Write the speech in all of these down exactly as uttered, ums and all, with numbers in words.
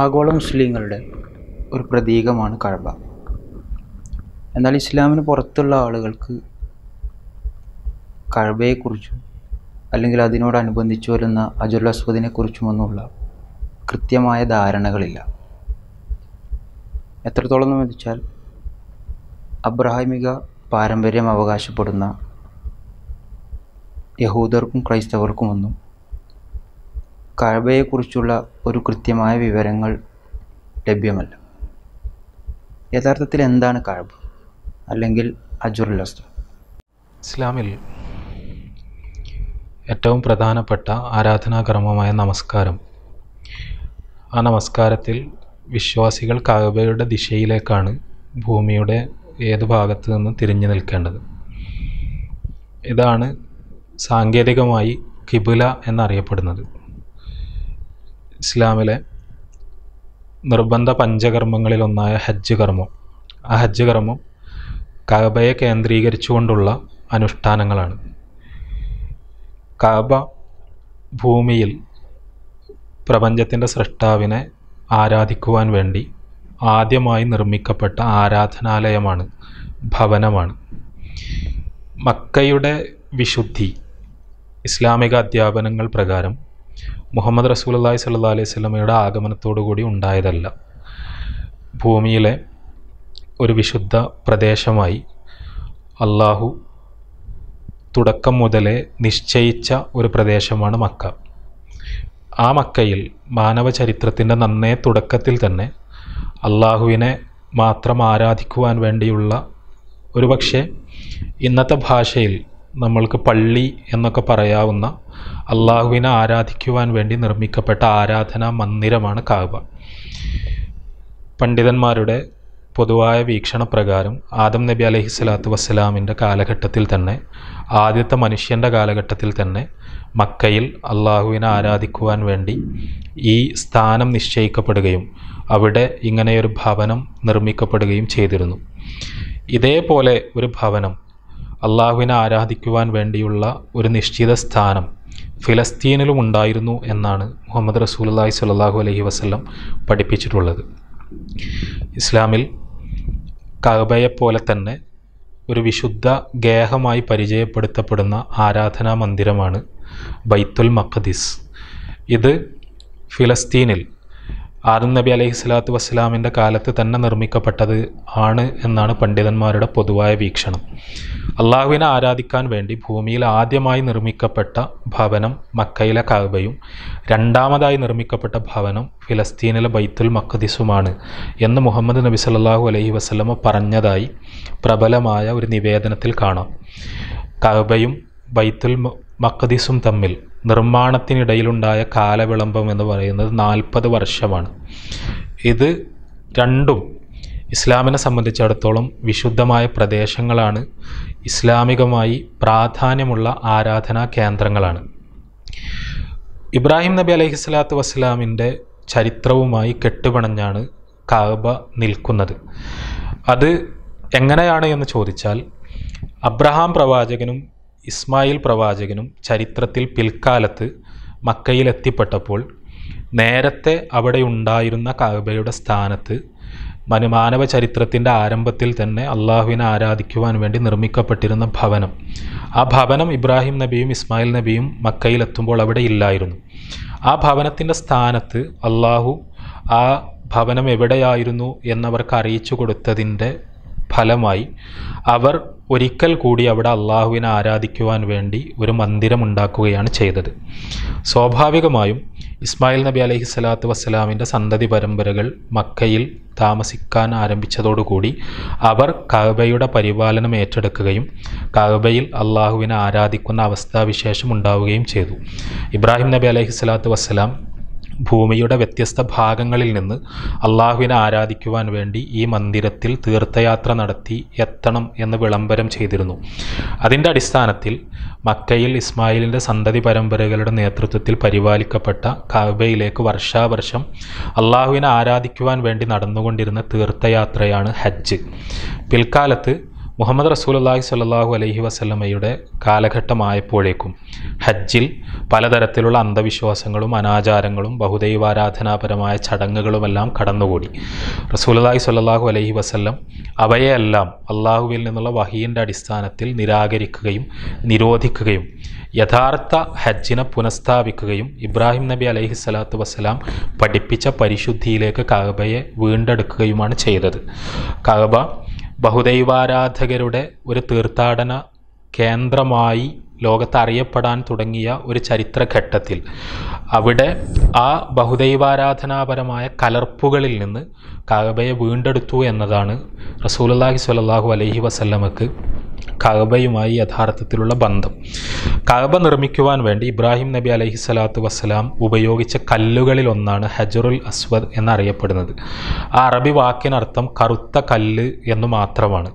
ആഗോള മുസ്ലിങ്ങളുടെ ഒരു പ്രതീകമാണ് കഅബ. എന്നാൽ ഇസ്ലാമിന് പുറത്തുള്ള ആളുകൾക്ക് കഅബയെക്കുറിച്ചും അല്ലെങ്കിൽ അതിനോടനുബന്ധിച്ച് വരുന്ന ഹജറുൽ അസ്വദിനെക്കുറിച്ചുമൊന്നുമുള്ള കൃത്യമായ ധാരണകളില്ല. എത്രത്തോളം എന്ന് വെച്ചാൽ അബ്രാഹിമിക പാരമ്പര്യം അവകാശപ്പെടുന്ന യഹൂദർക്കും ക്രൈസ്തവർക്കുമൊന്നും കഅബയെക്കുറിച്ചുള്ള ഒരു കൃത്യമായ വിവരങ്ങൾ ലഭ്യമല്ല. യഥാർത്ഥത്തിൽ എന്താണ് കഅബ അല്ലെങ്കിൽ ഹജറുൽ അസ്വദ്? ഇസ്ലാമിൽ ഏറ്റവും പ്രധാനപ്പെട്ട ആരാധനാകർമ്മമായ നമസ്കാരം. ആ നമസ്കാരത്തിൽ വിശ്വാസികൾ കഅബയുടെ ദിശയിലേക്കാണ് ഭൂമിയുടെ ഏത് ഭാഗത്തു നിന്നും തിരിഞ്ഞു നിൽക്കേണ്ടത്. ഇതാണ് സാങ്കേതികമായി ഖിബുല എന്നറിയപ്പെടുന്നത്. ഇസ്ലാമിലെ നിർബന്ധ പഞ്ചകർമ്മങ്ങളിലൊന്നായ ഹജ്ജ് കർമ്മം, ആ ഹജ്ജ് കർമ്മം കഅബയെ കേന്ദ്രീകരിച്ചുകൊണ്ടുള്ള അനുഷ്ഠാനങ്ങളാണ്. കഅബ ഭൂമിയിൽ പ്രപഞ്ചത്തിൻ്റെ സൃഷ്ടാവിനെ ആരാധിക്കുവാൻ വേണ്ടി ആദ്യമായി നിർമ്മിക്കപ്പെട്ട ആരാധനാലയമാണ്, ഭവനമാണ്. മക്കയുടെ വിശുദ്ധി ഇസ്ലാമിക അധ്യാപനങ്ങൾ പ്രകാരം മുഹമ്മദ് റസൂലുള്ളാഹി സ്വല്ലല്ലാഹി അലൈഹി വസല്ലമയുടെ ആഗമനത്തോടുകൂടി ഉണ്ടായതല്ല. ഭൂമിയിലെ ഒരു വിശുദ്ധ പ്രദേശമായി അള്ളാഹു തുടക്കം മുതലേ നിശ്ചയിച്ച ഒരു പ്രദേശമാണ് മക്ക. ആ മക്കയിൽ മാനവ ചരിത്രത്തിൻ്റെ നന്നേ തുടക്കത്തിൽ തന്നെ അള്ളാഹുവിനെ മാത്രം ആരാധിക്കുവാൻ വേണ്ടിയുള്ള, ഒരു പക്ഷേ ഇന്നത്തെ ഭാഷയിൽ നമ്മൾക്ക് പള്ളി എന്നൊക്കെ പറയാവുന്ന, അള്ളാഹുവിനെ ആരാധിക്കുവാൻ വേണ്ടി നിർമ്മിക്കപ്പെട്ട ആരാധനാ മന്ദിരമാണ് കഅബ. പണ്ഡിതന്മാരുടെ പൊതുവായ വീക്ഷണപ്രകാരം ആദം നബി അലൈഹി സ്വലാത്തു വസ്സലാമിൻ്റെ കാലഘട്ടത്തിൽ തന്നെ, ആദ്യത്തെ മനുഷ്യൻ്റെ കാലഘട്ടത്തിൽ തന്നെ മക്കയിൽ അള്ളാഹുവിനെ ആരാധിക്കുവാൻ വേണ്ടി ഈ സ്ഥാനം നിശ്ചയിക്കപ്പെടുകയും അവിടെ ഇങ്ങനെയൊരു ഭവനം നിർമ്മിക്കപ്പെടുകയും ചെയ്തിരുന്നു. ഇതേപോലെ ഒരു ഭവനം, അള്ളാഹുവിനെ ആരാധിക്കുവാൻ വേണ്ടിയുള്ള ഒരു നിശ്ചിത സ്ഥാനം ഫിലസ്തീനിലും ഉണ്ടായിരുന്നു എന്നാണ് മുഹമ്മദ് റസൂലുള്ളാഹി സ്വല്ലല്ലാഹു അലൈഹി വസല്ലം പഠിപ്പിച്ചിട്ടുള്ളത്. ഇസ്ലാമിൽ കഅബയെപ്പോലെ തന്നെ ഒരു വിശുദ്ധ ഗേഹമായി പരിചയപ്പെടുത്തപ്പെടുന്ന ആരാധനാ മന്ദിരമാണ് ബയ്തുൽ മഖ്ദിസ്. ഇത് ഫിലസ്തീനിൽ ആദം നബി അലൈഹി സ്വലാത്തു വസ്സലാമിൻ്റെ കാലത്ത് തന്നെ നിർമ്മിക്കപ്പെട്ടത് ആണ് എന്നാണ് പണ്ഡിതന്മാരുടെ പൊതുവായ വീക്ഷണം. അള്ളാഹുവിനെ ആരാധിക്കാൻ വേണ്ടി ഭൂമിയിൽ ആദ്യമായി നിർമ്മിക്കപ്പെട്ട ഭവനം മക്കയിലെ കഅബയും രണ്ടാമതായി നിർമ്മിക്കപ്പെട്ട ഭവനം ഫിലസ്തീനിലെ ബൈത്തുൽ മഖ്ദിസുമാണ് എന്ന് മുഹമ്മദ് നബി സല്ലല്ലാഹു അലൈഹി വസല്ലമ പറഞ്ഞതായി പ്രബലമായ ഒരു നിവേദനത്തിൽ കാണാം. കഅബയും ബൈത്തുൽ മഖ്ദിസും തമ്മിൽ നിർമ്മാണത്തിനിടയിലുണ്ടായ കാലവിളംബം എന്ന് പറയുന്നത് നാൽപ്പത് വർഷമാണ്. ഇത് രണ്ടും ഇസ്ലാമിനെ സംബന്ധിച്ചിടത്തോളം വിശുദ്ധമായ പ്രദേശങ്ങളാണ്, ഇസ്ലാമികമായി പ്രാധാന്യമുള്ള ആരാധനാ കേന്ദ്രങ്ങളാണ്. ഇബ്രാഹിം നബി അലൈഹി സ്വലാത്തു വസ്സലാമിൻ്റെ ചരിത്രവുമായി കെട്ടുപിണഞ്ഞാണ് കഅബ നിൽക്കുന്നത്. അത് എങ്ങനെയാണ് എന്ന് ചോദിച്ചാൽ, അബ്രഹാം പ്രവാചകനും ഇസ്മായിൽ പ്രവാചകനും ചരിത്രത്തിൽ പിൽക്കാലത്ത് മക്കയിലെത്തിപ്പെട്ടപ്പോൾ നേരത്തെ അവിടെ ഉണ്ടായിരുന്ന കഅബയുടെ സ്ഥാനത്ത് മാനവ ചരിത്രത്തിൻ്റെ ആരംഭത്തിൽ തന്നെ അള്ളാഹുവിനെ ആരാധിക്കുവാൻ വേണ്ടി നിർമ്മിക്കപ്പെട്ടിരുന്ന ഭവനം, ആ ഭവനം ഇബ്രാഹിം നബിയും ഇസ്മായിൽ നബിയും മക്കയിലെത്തുമ്പോൾ അവിടെ ഇല്ലായിരുന്നു. ആ ഭവനത്തിൻ്റെ സ്ഥാനത്ത് അള്ളാഹു ആ ഭവനം എവിടെയായിരുന്നു എന്നവർക്ക് അറിയിച്ചു കൊടുത്തതിൻ്റെ ഫലമായി അവർ ഒരിക്കൽ കൂടി അവിടെ അള്ളാഹുവിനെ ആരാധിക്കുവാൻ വേണ്ടി ഒരു മന്ദിരമുണ്ടാക്കുകയാണ് ചെയ്തത്. സ്വാഭാവികമായും ഇസ്മായിൽ നബി അലൈഹി സ്വലാത്തു വസ്സലാമിൻ്റെ സന്തതി പരമ്പരകൾ മക്കയിൽ താമസിക്കാൻ ആരംഭിച്ചതോടുകൂടി അവർ കഅബയുടെ പരിപാലനം ഏറ്റെടുക്കുകയും കഅബയിൽ അള്ളാഹുവിനെ ആരാധിക്കുന്ന അവസ്ഥാവിശേഷം ഉണ്ടാവുകയും ചെയ്തു. ഇബ്രാഹിം നബി അലൈഹി സ്വലാത്തു വസ്സലാം ഭൂമിയുടെ വ്യത്യസ്ത ഭാഗങ്ങളിൽ നിന്ന് അള്ളാഹുവിനെ ആരാധിക്കുവാൻ വേണ്ടി ഈ മന്ദിരത്തിൽ തീർത്ഥയാത്ര നടത്തി എത്തണം എന്ന് വിളംബരം ചെയ്തിരുന്നു. അതിൻ്റെ അടിസ്ഥാനത്തിൽ മക്കയിൽ ഇസ്മായിലിൻ്റെ സന്തതി പരമ്പരകളുടെ നേതൃത്വത്തിൽ പരിപാലിക്കപ്പെട്ട കഅബയിലേക്ക് വർഷാവർഷം അള്ളാഹുവിനെ ആരാധിക്കുവാൻ വേണ്ടി നടന്നുകൊണ്ടിരുന്ന തീർത്ഥയാത്രയാണ് ഹജ്ജ്. പിൽക്കാലത്ത് മുഹമ്മദ് റസൂലുള്ളാഹി സ്വല്ലല്ലാഹു അലൈഹി വസല്ലമയുടെ കാലഘട്ടമായപ്പോഴേക്കും ഹജ്ജിൽ പലതരത്തിലുള്ള അന്ധവിശ്വാസങ്ങളും അനാചാരങ്ങളും ബഹുദൈവാരാധനാപരമായ ചടങ്ങുകളുമെല്ലാം കടന്നുകൂടി. റസൂലുള്ളാഹി സ്വല്ലല്ലാഹു അലൈഹി വസല്ലം അവയെല്ലാം അള്ളാഹുവിൽ നിന്നുള്ള വഹീൻ്റെ അടിസ്ഥാനത്തിൽ നിരാകരിക്കുകയും നിരോധിക്കുകയും യഥാർത്ഥ ഹജ്ജിനെ പുനഃസ്ഥാപിക്കുകയും ഇബ്രാഹിം നബി അലൈഹി സ്വലാത്തു വസ്സലാം പഠിപ്പിച്ച പരിശുദ്ധിയിലേക്ക് കഅബയെ വീണ്ടെടുക്കുകയുമാണ് ചെയ്തത്. കഅബ ബഹുദൈവാരാധകരുടെ ഒരു തീർത്ഥാടന കേന്ദ്രമായി ലോകത്തറിയപ്പെടാൻ തുടങ്ങിയ ഒരു ചരിത്രഘട്ടത്തിൽ അവിടെ ആ ബഹുദൈവാരാധനാപരമായ കലർപ്പുകളിൽ നിന്ന് കഅബയെ വീണ്ടെടുത്തു എന്നതാണ് റസൂലുള്ളാഹി സ്വല്ലല്ലാഹു അലൈഹി വസല്ലമക്ക് കഅബയുമായി യഥാർത്ഥത്തിലുള്ള ബന്ധം. കഅബ നിർമ്മിക്കുവാൻ വേണ്ടി ഇബ്രാഹിം നബി അലൈഹി സ്വലാത്തു വസ്സലാം ഉപയോഗിച്ച കല്ലുകളിലൊന്നാണ് ഹജറുൽ അസ്വദ് എന്നറിയപ്പെടുന്നത്. ആ അറബി വാക്കിനർത്ഥം കറുത്ത കല്ല് എന്നു മാത്രമാണ്.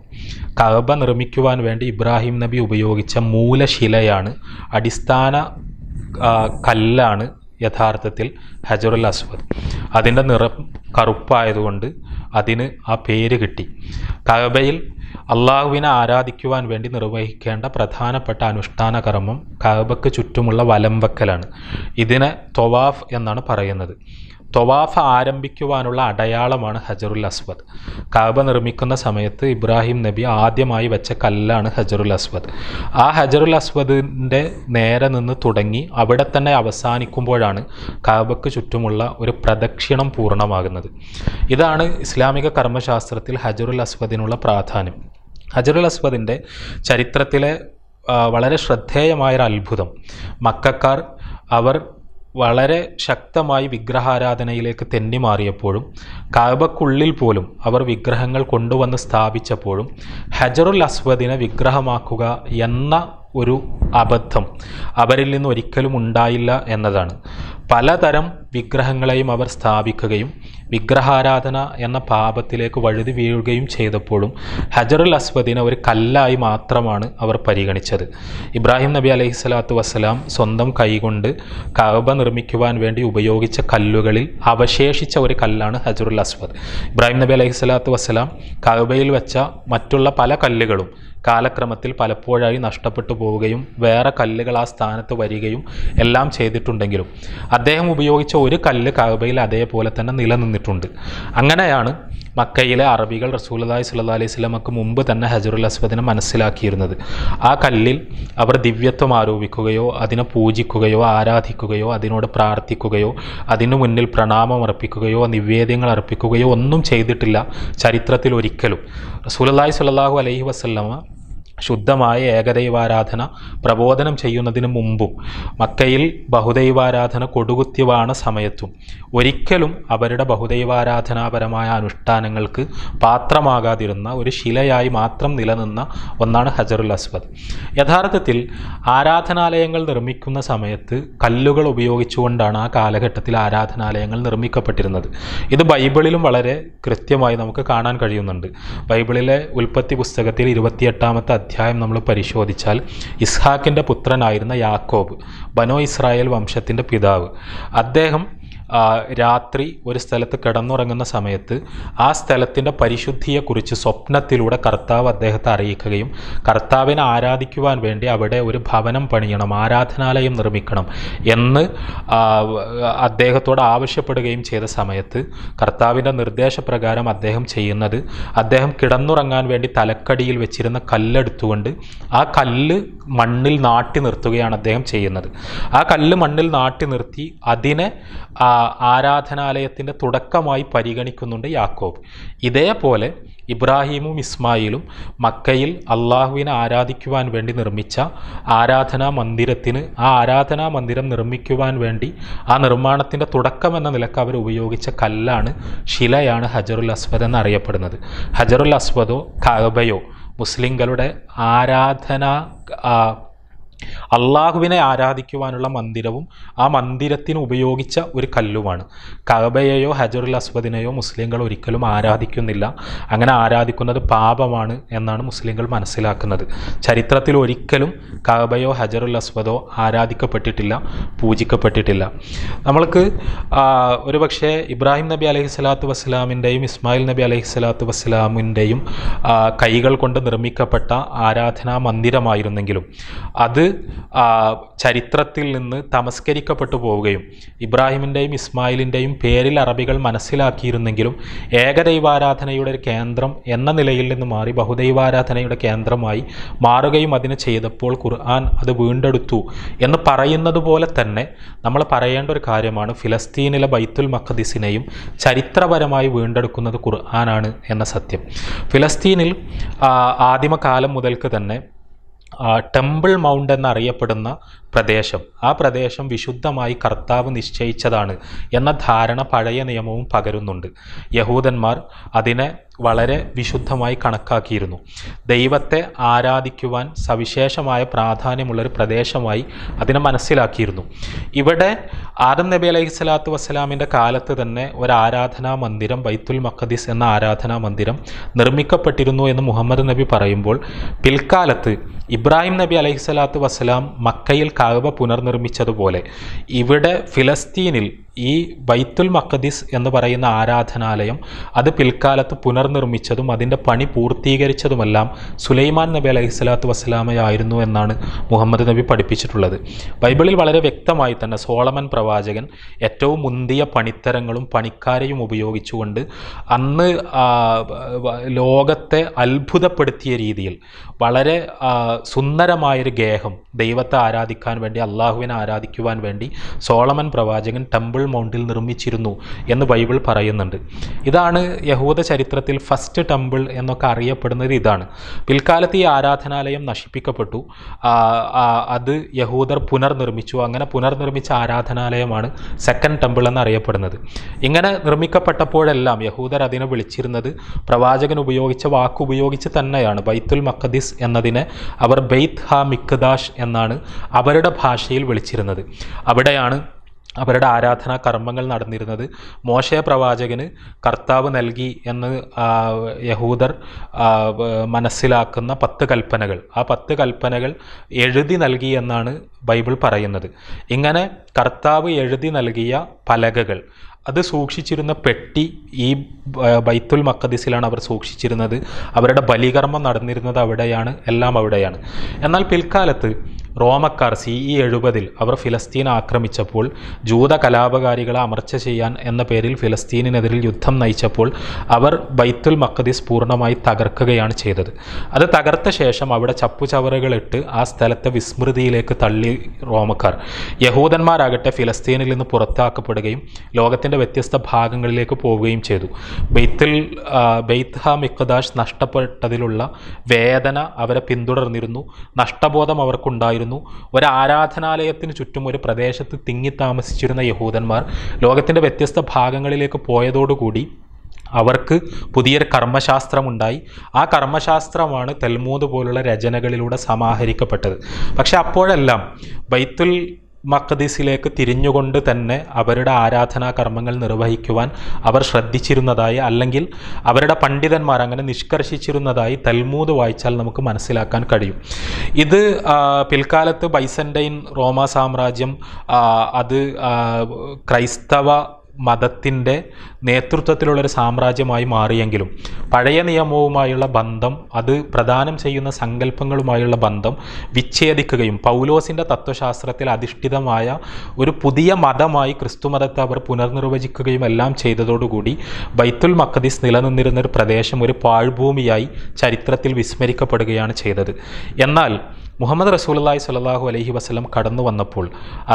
കഅബ നിർമ്മിക്കുവാൻ വേണ്ടി ഇബ്രാഹിം നബി ഉപയോഗിച്ച മൂലശിലയാണ്, അടിസ്ഥാന കല്ലാണ് യഥാർത്ഥത്തിൽ ഹജറുൽ അസ്വദ്. അതിൻ്റെ നിറം കറുപ്പായതുകൊണ്ട് അതിന് ആ പേര് കിട്ടി. കഅബയിൽ അള്ളാഹുവിനെ ആരാധിക്കുവാൻ വേണ്ടി നിർവഹിക്കേണ്ട പ്രധാനപ്പെട്ട അനുഷ്ഠാന കർമ്മം കഅബയ്ക്ക് ചുറ്റുമുള്ള വലം വയ്ക്കലാണ്. ഇതിനെ ത്വവാഫ് എന്നാണ് പറയുന്നത്. ത്വവാഫ് ആരംഭിക്കുവാനുള്ള അടയാളമാണ് ഹജറുൽ അസ്വദ്. കഅബ നിർമ്മിക്കുന്ന സമയത്ത് ഇബ്രാഹിം നബി ആദ്യമായി വെച്ച കല്ലാണ് ഹജറുൽ അസ്വദ്. ആ ഹജറുൽ അസ്വദിൻ്റെ നേരെ നിന്ന് തുടങ്ങി അവിടെ തന്നെ അവസാനിക്കുമ്പോഴാണ് കഅബയ്ക്ക് ചുറ്റുമുള്ള ഒരു പ്രദക്ഷിണം പൂർണ്ണമാകുന്നത്. ഇതാണ് ഇസ്ലാമിക കർമ്മശാസ്ത്രത്തിൽ ഹജറുൽ അസ്വദിനുള്ള പ്രാധാന്യം. ഹജറുൽ അസ്വദിൻ്റെ ചരിത്രത്തിലെ വളരെ ശ്രദ്ധേയമായൊരു അത്ഭുതം, മക്കക്കാർ അവർ വളരെ ശക്തമായി വിഗ്രഹാരാധനയിലേക്ക് തെന്നി മാറിയപ്പോഴും കഅബക്കുള്ളിൽ പോലും അവർ വിഗ്രഹങ്ങൾ കൊണ്ടുവന്ന് സ്ഥാപിച്ചപ്പോഴും ഹജറുൽ അസ്വദിനെ വിഗ്രഹമാക്കുക എന്ന ഒരു അബദ്ധം അവരിൽ നിന്ന് ഒരിക്കലും ഉണ്ടായില്ല എന്നതാണ്. പലതരം വിഗ്രഹങ്ങളെയും അവർ സ്ഥാപിക്കുകയും വിഗ്രഹാരാധന എന്ന പാപത്തിലേക്ക് വഴുതി വീഴുകയും ചെയ്തപ്പോഴും ഹജറുൽ അസ്വദിനെ ഒരു കല്ലായി മാത്രമാണ് അവർ പരിഗണിച്ചത്. ഇബ്രാഹിം നബി അലൈഹി സ്വലാത്തു വസ്സലാം സ്വന്തം കൈകൊണ്ട് കഅബ നിർമ്മിക്കുവാൻ വേണ്ടി ഉപയോഗിച്ച കല്ലുകളിൽ അവശേഷിച്ച ഒരു കല്ലാണ് ഹജറുൽ അസ്വദ്. ഇബ്രാഹിം നബി അലൈഹി സ്വലാത്തു വസ്സലാം കഅബയിൽ വെച്ച മറ്റുള്ള പല കല്ലുകളും കാലക്രമത്തിൽ പലപ്പോഴായി നഷ്ടപ്പെട്ടു പോവുകയും വേറെ കല്ലുകൾ ആ സ്ഥാനത്ത് വരികയും എല്ലാം ചെയ്തിട്ടുണ്ടെങ്കിലും അദ്ദേഹം ഉപയോഗിച്ച ഒരു കല്ല് കഅബയിൽ അതേപോലെ തന്നെ നിലനിന്നിട്ടുണ്ട്. അങ്ങനെയാണ് മക്കയിലെ അറബികൾ റസൂലുള്ളാഹി സ്വല്ലല്ലാഹി അലൈഹി വസല്ലമക്ക് മുമ്പ് തന്നെ ഹജറുൽ അസ്വദിനെ മനസ്സിലാക്കിയിരുന്നത്. ആ കല്ലിൽ അവർ ദിവ്യത്വം ആരോപിക്കുകയോ അതിനെ പൂജിക്കുകയോ ആരാധിക്കുകയോ അതിനോട് പ്രാർത്ഥിക്കുകയോ അതിനു മുന്നിൽ പ്രണാമം അർപ്പിക്കുകയോ നിവേദ്യങ്ങൾ അർപ്പിക്കുകയോ ഒന്നും ചെയ്തിട്ടില്ല ചരിത്രത്തിൽ ഒരിക്കലും. റസൂലുള്ളാഹി സ്വല്ലല്ലാഹു അലൈഹി വസല്ലമ ശുദ്ധമായ ഏകദൈവാരാധന പ്രബോധനം ചെയ്യുന്നതിന് മുമ്പും മക്കയിൽ ബഹുദൈവാരാധന കൊടുകുത്തി വാണ സമയത്തും ഒരിക്കലും അവരുടെ ബഹുദൈവാരാധനാപരമായ അനുഷ്ഠാനങ്ങൾക്ക് പാത്രമാകാതിരുന്ന ഒരു ശിലയായി മാത്രം നിലനിന്ന ഒന്നാണ് ഹജറുൽ അസ്വദ്. യഥാർത്ഥത്തിൽ ആരാധനാലയങ്ങൾ നിർമ്മിക്കുന്ന സമയത്ത് കല്ലുകൾ ഉപയോഗിച്ചുകൊണ്ടാണ് ആ കാലഘട്ടത്തിൽ ആരാധനാലയങ്ങൾ നിർമ്മിക്കപ്പെട്ടിരുന്നത്. ഇത് ബൈബിളിലും വളരെ കൃത്യമായി നമുക്ക് കാണാൻ കഴിയുന്നുണ്ട്. ബൈബിളിലെ ഉൽപ്പത്തി പുസ്തകത്തിൽ ഇരുപത്തിയെട്ടാമത്തെ അധ്യായം നമ്മൾ പരിശോധിച്ചാൽ ഇസ്ഹാക്കിൻ്റെ പുത്രനായിരുന്ന യാക്കോബ്, ബനോ ഇസ്രായേൽ വംശത്തിൻ്റെ പിതാവ്, അദ്ദേഹം രാത്രി ഒരു സ്ഥലത്ത് കിടന്നുറങ്ങുന്ന സമയത്ത് ആ സ്ഥലത്തിൻ്റെ പരിശുദ്ധിയെക്കുറിച്ച് സ്വപ്നത്തിലൂടെ കർത്താവ് അദ്ദേഹത്തെ അറിയിക്കുകയും കർത്താവിനെ ആരാധിക്കുവാൻ വേണ്ടി അവിടെ ഒരു ഭവനം പണിയണം, ആരാധനാലയം നിർമ്മിക്കണം എന്ന് അദ്ദേഹത്തോട് ആവശ്യപ്പെടുകയും ചെയ്ത സമയത്ത് കർത്താവിൻ്റെ നിർദ്ദേശപ്രകാരം അദ്ദേഹം ചെയ്യുന്നത്, അദ്ദേഹം കിടന്നുറങ്ങാൻ വേണ്ടി തലക്കടിയിൽ വെച്ചിരുന്ന കല്ലെടുത്തുകൊണ്ട് ആ കല്ല് മണ്ണിൽ നാട്ടി നിർത്തുകയാണ് അദ്ദേഹം ചെയ്യുന്നത്. ആ കല്ല് മണ്ണിൽ നാട്ടി നിർത്തി അതിനെ ആരാധനാലയത്തിൻ്റെ തുടക്കമായി പരിഗണിക്കുന്നുണ്ട് യാക്കോബ്. ഇതേപോലെ ഇബ്രാഹീമും ഇസ്മായിലും മക്കയിൽ അള്ളാഹുവിനെ ആരാധിക്കുവാൻ വേണ്ടി നിർമ്മിച്ച ആരാധനാ മന്ദിരത്തിന്, ആ ആരാധനാ മന്ദിരം നിർമ്മിക്കുവാൻ വേണ്ടി ആ നിർമ്മാണത്തിൻ്റെ തുടക്കം എന്ന നിലക്ക് അവർ ഉപയോഗിച്ച കല്ലാണ്, ശിലയാണ് ഹജറുൽ അസ്വദ് എന്നറിയപ്പെടുന്നത്. ഹജറുൽ അസ്വദോ കഅബയോ മുസ്ലിങ്ങളുടെ ആരാധന അള്ളാഹുവിനെ ആരാധിക്കുവാനുള്ള മന്ദിരവും ആ മന്ദിരത്തിന് ഉപയോഗിച്ച ഒരു കല്ലുമാണ്. കഅബയെയോ ഹജറുൽ അസ്വദിനെയോ മുസ്ലിങ്ങൾ ഒരിക്കലും ആരാധിക്കുന്നില്ല. അങ്ങനെ ആരാധിക്കുന്നത് പാപമാണ് എന്നാണ് മുസ്ലിങ്ങൾ മനസ്സിലാക്കുന്നത്. ചരിത്രത്തിൽ ഒരിക്കലും കഅബയോ ഹജറുൽ അസ്വദോ ആരാധിക്കപ്പെട്ടിട്ടില്ല, പൂജിക്കപ്പെട്ടിട്ടില്ല. നമ്മൾക്ക് ഒരു പക്ഷേ ഇബ്രാഹിം നബി അലൈഹി സ്വലാത്തു വസ്സലാമിൻ്റെയും ഇസ്മായിൽ നബി അലൈഹി സ്വലാത്തു വസ്സലാമിൻ്റെയും കൈകൾ കൊണ്ട് നിർമ്മിക്കപ്പെട്ട ആരാധനാ മന്ദിരമായിരുന്നെങ്കിലും അത് ചരിത്രത്തിൽ നിന്ന് തമസ്കരിക്കപ്പെട്ടു പോവുകയും ഇബ്രാഹിമിൻ്റെയും ഇസ്മായിലിൻ്റെയും പേരിൽ അറബികൾ മനസ്സിലാക്കിയിരുന്നെങ്കിലും ഏകദൈവാരാധനയുടെ ഒരു കേന്ദ്രം എന്ന നിലയിൽ നിന്ന് മാറി ബഹുദൈവാരാധനയുടെ കേന്ദ്രമായി മാറുകയും അതിനെ ചെയ്തപ്പോൾ ഖുർആൻ അത് വീണ്ടെടുത്തു എന്ന് പറയുന്നത് പോലെ തന്നെ നമ്മൾ പറയേണ്ട ഒരു കാര്യമാണ്, ഫിലസ്തീനിലെ ബയ്തുൽ മഖ്ദിസിനെയും ചരിത്രപരമായി വീണ്ടെടുക്കുന്നത് ഖുർആനാണ് എന്ന സത്യം. ഫിലസ്തീനിൽ ആദിമകാലം മുതൽക്ക് തന്നെ ടെമ്പിൾ മൗണ്ട് എന്നറിയപ്പെടുന്ന പ്രദേശം, ആ പ്രദേശം വിശുദ്ധമായി കർത്താവ് നിശ്ചയിച്ചതാണ് എന്ന ധാരണ പഴയ നിയമവും പകരുന്നുണ്ട്. യഹൂദന്മാർ അതിനെ വളരെ വിശുദ്ധമായി കണക്കാക്കിയിരുന്നു. ദൈവത്തെ ആരാധിക്കുവാൻ സവിശേഷമായ പ്രാധാന്യമുള്ളൊരു പ്രദേശമായി അതിനെ മനസ്സിലാക്കിയിരുന്നു. ഇവിടെ ആദം നബി അലൈഹി സ്വലാത്തു വസ്സലാമിൻ്റെ കാലത്ത് തന്നെ ഒരു ആരാധനാ മന്ദിരം, ബൈത്തുൽ മഖ്ദിസ് എന്ന ആരാധനാ മന്ദിരം നിർമ്മിക്കപ്പെട്ടിരുന്നു എന്ന് മുഹമ്മദ് നബി പറയുമ്പോൾ, പിൽക്കാലത്ത് ഇബ്രാഹിം നബി അലൈഹി സ്വലാത്തു വസ്സലാം മക്കയിൽ കഅബ പുനർനിർമ്മിച്ചതുപോലെ ഇവിടെ ഫിലസ്തീനിൽ ഈ ബൈത്തുൽ മഖ്ദിസ് എന്ന് പറയുന്ന ആരാധനാലയം അത് പിൽക്കാലത്ത് പുനർനിർമ്മിച്ചതും അതിൻ്റെ പണി പൂർത്തീകരിച്ചതുമെല്ലാം സുലയ്മാൻ നബി അലൈഹി സ്വലാത്തു വസ്സലാമയായിരുന്നു എന്നാണ് മുഹമ്മദ് നബി പഠിപ്പിച്ചിട്ടുള്ളത്. ബൈബിളിൽ വളരെ വ്യക്തമായി തന്നെ സോളമൻ പ്രവാചകൻ ഏറ്റവും മുന്തിയ പണിത്തരങ്ങളും പണിക്കാരെയും ഉപയോഗിച്ചുകൊണ്ട് അന്ന് ലോകത്തെ അത്ഭുതപ്പെടുത്തിയ രീതിയിൽ വളരെ സുന്ദരമായൊരു ഗേഹം ദൈവത്തെ ആരാധിക്കാൻ വേണ്ടി, അള്ളാഹുവിനെ ആരാധിക്കുവാൻ വേണ്ടി സോളമൻ പ്രവാചകൻ ടെമ്പിൾ മൗണ്ടിൽ നിർമ്മിച്ചിരുന്നു എന്ന് ബൈബിൾ പറയുന്നുണ്ട്. ഇതാണ് യഹൂദ ചരിത്രത്തിൽ ഫസ്റ്റ് ടെമ്പിൾ എന്നൊക്കെ അറിയപ്പെടുന്നത്. ഇതാണ് പിൽക്കാലത്ത് ഈ ആരാധനാലയം നശിപ്പിക്കപ്പെട്ടു, അത് യഹൂദർ പുനർനിർമ്മിച്ചു. അങ്ങനെ പുനർനിർമ്മിച്ച ആരാധനാലയമാണ് സെക്കൻഡ് ടെമ്പിൾ എന്നറിയപ്പെടുന്നത്. ഇങ്ങനെ നിർമ്മിക്കപ്പെട്ടപ്പോഴെല്ലാം യഹൂദർ അതിനെ വിളിച്ചിരുന്നത് പ്രവാചകൻ ഉപയോഗിച്ച വാക്കുപയോഗിച്ച് തന്നെയാണ്. ബൈത്തുൽ മഖ്ദിസ് എന്നതിനെ അവർ ബെയ്ത്ത് ഹാ മിഖ്ദാഷ് എന്നാണ് അവരുടെ ഭാഷയിൽ വിളിച്ചിരുന്നത്. അവിടെയാണ് അവരുടെ ആരാധനാ കർമ്മങ്ങൾ നടന്നിരുന്നത്. മോശെ പ്രവാചകന് കർത്താവ് നൽകി എന്ന് യഹൂദർ മനസ്സിലാക്കുന്ന പത്ത് കൽപ്പനകൾ, ആ പത്ത് കൽപ്പനകൾ എഴുതി നൽകി എന്നാണ് ബൈബിൾ പറയുന്നത്. ഇങ്ങനെ കർത്താവ് എഴുതി നൽകിയ പലകകൾ അത് സൂക്ഷിച്ചിരുന്ന പെട്ടി ഈ ബൈത്തുൽ മഖ്ദിസിലാണ് അവർ സൂക്ഷിച്ചിരുന്നത്. അവരുടെ ബലികർമ്മം നടന്നിരുന്നത് അവിടെയാണ്, എല്ലാം അവിടെയാണ്. എന്നാൽ പിൽക്കാലത്ത് റോമക്കാർ സി ഇ എഴുപതിൽ അവർ ഫിലസ്തീൻ ആക്രമിച്ചപ്പോൾ ജൂത കലാപകാരികളെ അമർച്ച ചെയ്യാൻ എന്ന പേരിൽ ഫിലസ്തീനിനെതിരിൽ യുദ്ധം നയിച്ചപ്പോൾ അവർ ബൈത്തുൽ മഖ്ദിസ് പൂർണ്ണമായി തകർക്കുകയാണ് ചെയ്തത്. അത് തകർത്ത ശേഷം അവിടെ ചപ്പുചവറുകളിട്ട് ആ സ്ഥലത്തെ വിസ്മൃതിയിലേക്ക് തള്ളി റോമക്കാർ. യഹൂദന്മാരാകട്ടെ ഫിലസ്തീനിൽ നിന്ന് പുറത്താക്കപ്പെടുകയും ലോകത്തിൻ്റെ വ്യത്യസ്ത ഭാഗങ്ങളിലേക്ക് പോവുകയും ചെയ്തു. ബൈത്തുൽ ബെയ്ത്ത് ഹാ മിഖ്ദാഷ് നഷ്ടപ്പെട്ടതിലുള്ള വേദന അവരെ പിന്തുടർന്നിരുന്നു. നഷ്ടബോധം അവർക്കുണ്ടായിരുന്നു. ഒരു ആരാധനാലയത്തിന് ചുറ്റും ഒരു പ്രദേശത്ത് തിങ്ങി താമസിച്ചിരുന്ന യഹൂദന്മാർ ലോകത്തിൻ്റെ വ്യത്യസ്ത ഭാഗങ്ങളിലേക്ക് പോയതോടുകൂടി അവർക്ക് പുതിയൊരു കർമ്മശാസ്ത്രമുണ്ടായി. ആ കർമ്മശാസ്ത്രമാണ് തൽമൂദ് പോലുള്ള രചനകളിലൂടെ സമാഹരിക്കപ്പെട്ടത്. പക്ഷെ അപ്പോഴെല്ലാം ബൈത്തുൽ മഖ്ദിസിലേക്ക് തിരിഞ്ഞുകൊണ്ട് തന്നെ അവരുടെ ആരാധനാ കർമ്മങ്ങൾ നിർവഹിക്കുവാൻ അവർ ശ്രദ്ധിച്ചിരുന്നതായി, അല്ലെങ്കിൽ അവരുടെ പണ്ഡിതന്മാർ അങ്ങനെ നിഷ്കർഷിച്ചിരുന്നതായി തൽമൂദ് വായിച്ചാൽ നമുക്ക് മനസ്സിലാക്കാൻ കഴിയും. ഇത് പിൽക്കാലത്ത് ബൈസന്റൈൻ റോമാ സാമ്രാജ്യം അത് ക്രൈസ്തവ മതത്തിൻ്റെ നേതൃത്വത്തിലുള്ളൊരു സാമ്രാജ്യമായി മാറിയെങ്കിലും പഴയ നിയമവുമായുള്ള ബന്ധം, അത് പ്രദാനം ചെയ്യുന്ന സങ്കല്പങ്ങളുമായുള്ള ബന്ധം വിച്ഛേദിക്കുകയും പൗലോസിൻ്റെ തത്വശാസ്ത്രത്തിൽ അധിഷ്ഠിതമായ ഒരു പുതിയ മതമായി ക്രിസ്തുമതത്തെ അവർ പുനർനിർവചിക്കുകയും എല്ലാം ചെയ്തതോടുകൂടി ബൈത്തുൽ മഖ്ദിസ് നിലനിന്നിരുന്നൊരു പ്രദേശം ഒരു പാഴ്ഭൂമിയായി ചരിത്രത്തിൽ വിസ്മരിക്കപ്പെടുകയാണ് ചെയ്തത്. എന്നാൽ മുഹമ്മദ് റസൂലുള്ളാഹി സ്വല്ലല്ലാഹു അലൈഹി വസല്ലം കടന്നു വന്നപ്പോൾ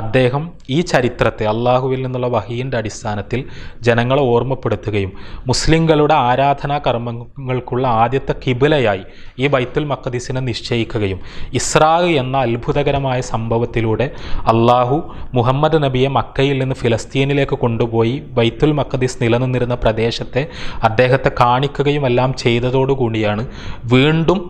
അദ്ദേഹം ഈ ചരിത്രത്തെ അള്ളാഹുവിൽ നിന്നുള്ള വഹീൻ്റെ അടിസ്ഥാനത്തിൽ ജനങ്ങളെ ഓർമ്മപ്പെടുത്തുകയും മുസ്ലിങ്ങളുടെ ആരാധനാ കർമ്മങ്ങൾക്കുള്ള ആദ്യത്തെ കിബിലയായി ഈ ബൈത്തുൽ മഖ്ദിസിനെ നിശ്ചയിക്കുകയും ഇസ്രാഅ് എന്ന അത്ഭുതകരമായ സംഭവത്തിലൂടെ അള്ളാഹു മുഹമ്മദ് നബിയെ മക്കയിൽ നിന്ന് ഫിലസ്തീനിലേക്ക് കൊണ്ടുപോയി ബൈത്തുൽ മഖ്ദിസ് നിലനിന്നിരുന്ന പ്രദേശത്തെ അദ്ദേഹത്തെ കാണിക്കുകയും എല്ലാം ചെയ്തതോടുകൂടിയാണ് വീണ്ടും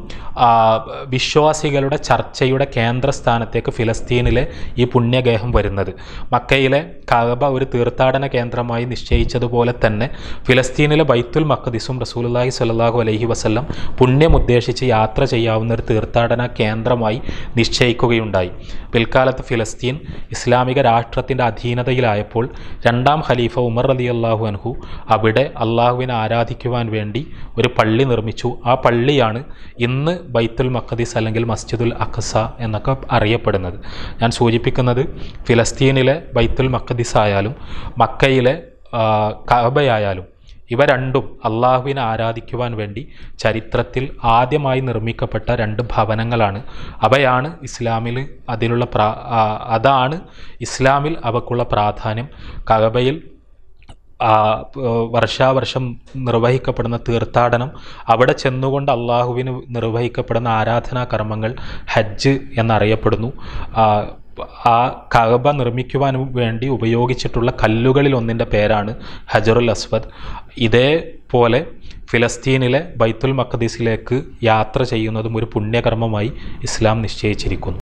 വിശ്വാസികളുടെ ചർച്ച ചർച്ചയുടെ കേന്ദ്രസ്ഥാനത്തേക്ക് ഫിലസ്തീനിലെ ഈ പുണ്യഗേഹം വരുന്നത്. മക്കയിലെ കഅബ ഒരു തീർത്ഥാടന കേന്ദ്രമായി നിശ്ചയിച്ചതുപോലെ തന്നെ ഫിലസ്തീനിലെ ബൈത്തുൽ മഖ്ദിസും റസൂലുള്ളാഹി സ്വല്ലല്ലാഹു അലൈഹി വസല്ലം പുണ്യമുദ്ദേശിച്ച് യാത്ര ചെയ്യാവുന്ന ഒരു തീർത്ഥാടന കേന്ദ്രമായി നിശ്ചയിക്കുകയുണ്ടായി. പിൽക്കാലത്ത് ഫിലസ്തീൻ ഇസ്ലാമിക രാഷ്ട്രത്തിൻ്റെ അധീനതയിലായപ്പോൾ രണ്ടാം ഖലീഫ ഉമർ റളിയല്ലാഹു അൻഹു അവിടെ അള്ളാഹുവിനെ ആരാധിക്കുവാൻ വേണ്ടി ഒരു പള്ളി നിർമ്മിച്ചു. ആ പള്ളിയാണ് ഇന്ന് ബൈത്തുൽ മഖ്ദിസ് അല്ലെങ്കിൽ മസ്ജിദുൽ അഖ്സ എന്നൊക്കെ അറിയപ്പെടുന്നത്. ഞാൻ സൂചിപ്പിക്കുന്നത് ഫിലസ്തീനിലെ ബൈത്തുൽ മഖ്ദിസ് ആയാലും മക്കയിലെ കഅബയായാലും ഇവ രണ്ടും അള്ളാഹുവിനെ ആരാധിക്കുവാൻ വേണ്ടി ചരിത്രത്തിൽ ആദ്യമായി നിർമ്മിക്കപ്പെട്ട രണ്ട് ഭവനങ്ങളാണ്. അവയാണ് ഇസ്ലാമിൽ അതിലുള്ള പ്രാ അതാണ് ഇസ്ലാമിൽ അവക്കുള്ള പ്രാധാന്യം. കഅബയിൽ വർഷാവർഷം നിർവഹിക്കപ്പെടുന്ന തീർത്ഥാടനം, അവിടെ ചെന്നുകൊണ്ട് അള്ളാഹുവിന് നിർവഹിക്കപ്പെടുന്ന ആരാധനാ കർമ്മങ്ങൾ ഹജ്ജ് എന്നറിയപ്പെടുന്നു. ആ കഅബ നിർമ്മിക്കുവാൻ വേണ്ടി ഉപയോഗിച്ചിട്ടുള്ള കല്ലുകളിൽ ഒന്നിൻ്റെ പേരാണ് ഹജറുൽ അസ്വദ്. ഇതേപോലെ ഫിലസ്തീനിലെ ബൈത്തുൽ മഖ്ദിസിലേക്ക് യാത്ര ചെയ്യുന്നതും ഒരു പുണ്യകർമ്മമായി ഇസ്ലാം നിശ്ചയിച്ചിരിക്കുന്നു.